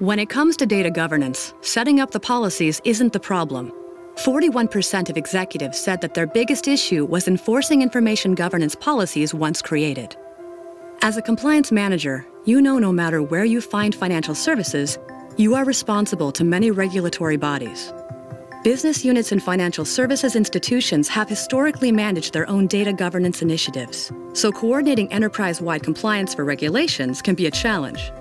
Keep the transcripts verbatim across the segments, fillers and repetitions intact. When it comes to data governance, setting up the policies isn't the problem. forty-one percent of executives said that their biggest issue was enforcing information governance policies once created. As a compliance manager, you know no matter where you find financial services, you are responsible to many regulatory bodies. Business units and financial services institutions have historically managed their own data governance initiatives, so coordinating enterprise-wide compliance for regulations can be a challenge.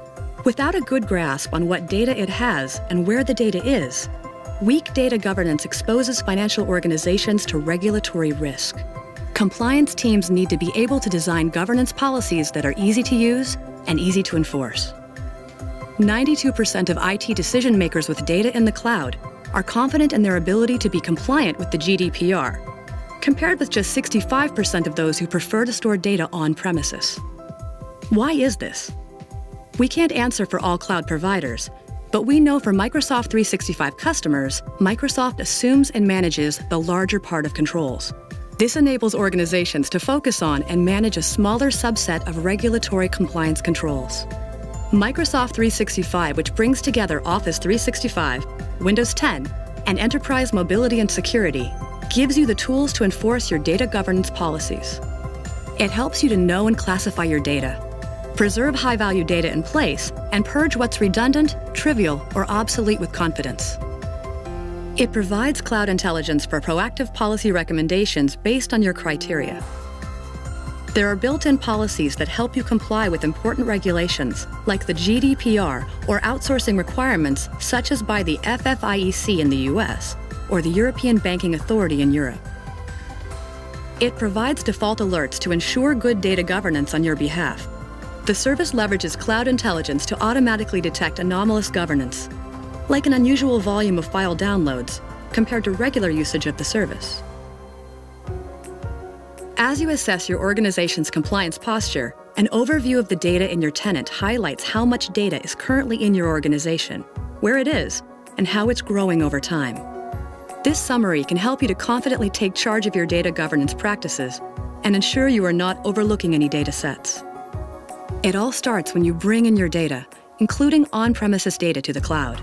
Without a good grasp on what data it has and where the data is, weak data governance exposes financial organizations to regulatory risk. Compliance teams need to be able to design governance policies that are easy to use and easy to enforce. ninety-two percent of I T decision makers with data in the cloud are confident in their ability to be compliant with the G D P R, compared with just sixty-five percent of those who prefer to store data on premises. Why is this? We can't answer for all cloud providers, but we know for Microsoft three sixty-five customers, Microsoft assumes and manages the larger part of controls. This enables organizations to focus on and manage a smaller subset of regulatory compliance controls. Microsoft three sixty-five, which brings together Office three sixty-five, Windows ten, and Enterprise Mobility and Security, gives you the tools to enforce your data governance policies. It helps you to know and classify your data, preserve high-value data in place, and purge what's redundant, trivial, or obsolete with confidence. It provides cloud intelligence for proactive policy recommendations based on your criteria. There are built-in policies that help you comply with important regulations, like the G D P R or outsourcing requirements such as by the F F I E C in the U S or the European Banking Authority in Europe. It provides default alerts to ensure good data governance on your behalf. The service leverages cloud intelligence to automatically detect anomalous governance, like an unusual volume of file downloads compared to regular usage of the service. As you assess your organization's compliance posture, an overview of the data in your tenant highlights how much data is currently in your organization, where it is, and how it's growing over time. This summary can help you to confidently take charge of your data governance practices and ensure you are not overlooking any data sets. It all starts when you bring in your data, including on-premises data, to the cloud.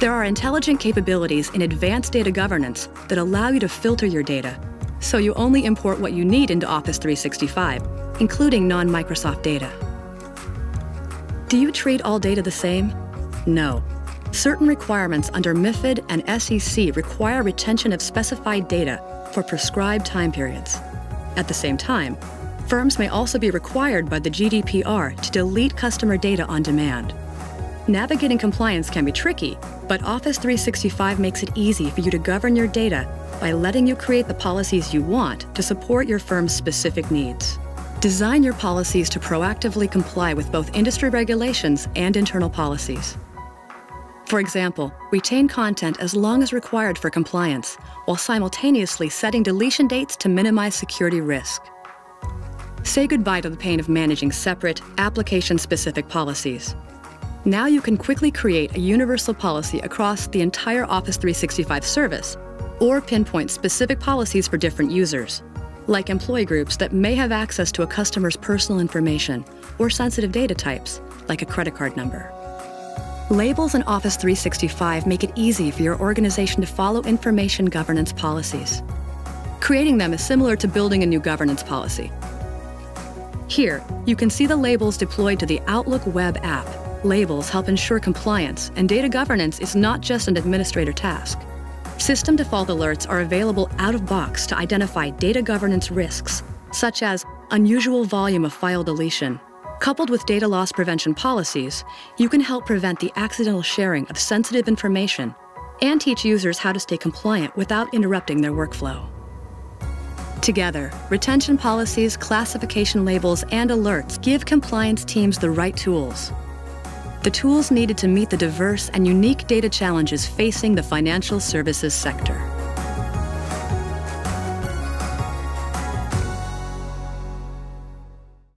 There are intelligent capabilities in advanced data governance that allow you to filter your data, so you only import what you need into Office three sixty-five, including non-Microsoft data. Do you treat all data the same? No. Certain requirements under MIFID and S E C require retention of specified data for prescribed time periods. At the same time, firms may also be required by the G D P R to delete customer data on demand. Navigating compliance can be tricky, but Office three sixty-five makes it easy for you to govern your data by letting you create the policies you want to support your firm's specific needs. Design your policies to proactively comply with both industry regulations and internal policies. For example, retain content as long as required for compliance, while simultaneously setting deletion dates to minimize security risk. Say goodbye to the pain of managing separate, application-specific policies. Now you can quickly create a universal policy across the entire Office three sixty-five service, or pinpoint specific policies for different users, like employee groups that may have access to a customer's personal information, or sensitive data types, like a credit card number. Labels in Office three sixty-five make it easy for your organization to follow information governance policies. Creating them is similar to building a new governance policy. Here, you can see the labels deployed to the Outlook web app. Labels help ensure compliance, and data governance is not just an administrator task. System default alerts are available out-of-box to identify data governance risks, such as unusual volume of file deletion. Coupled with data loss prevention policies, you can help prevent the accidental sharing of sensitive information and teach users how to stay compliant without interrupting their workflow. Together, retention policies, classification labels, and alerts give compliance teams the right tools. The tools needed to meet the diverse and unique data challenges facing the financial services sector.